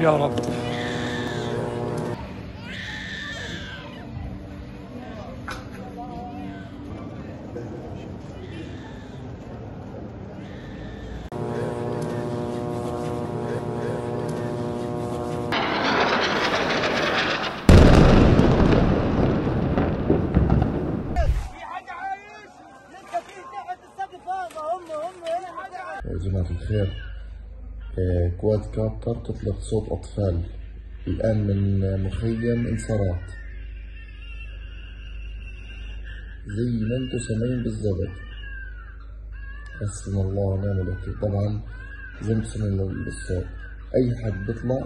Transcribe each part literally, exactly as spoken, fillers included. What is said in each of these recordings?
يا رب. يا جماعة الخير، كواد كابتر تطلق صوت أطفال الآن من مخيم انصارات زي ما انتم سامعين بالظبط. حسبنا الله ونعم الوكيل. طبعا زي ما انتم سامعين بالصوت، أي حد بيطلع.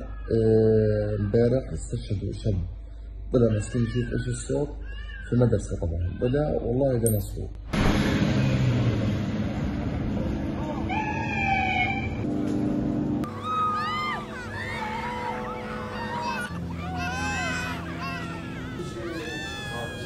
امبارح استشهدوا شاب طلع مسكين، يشوف ايش الصوت في مدرسة، طبعا طلع والله ده مسروق.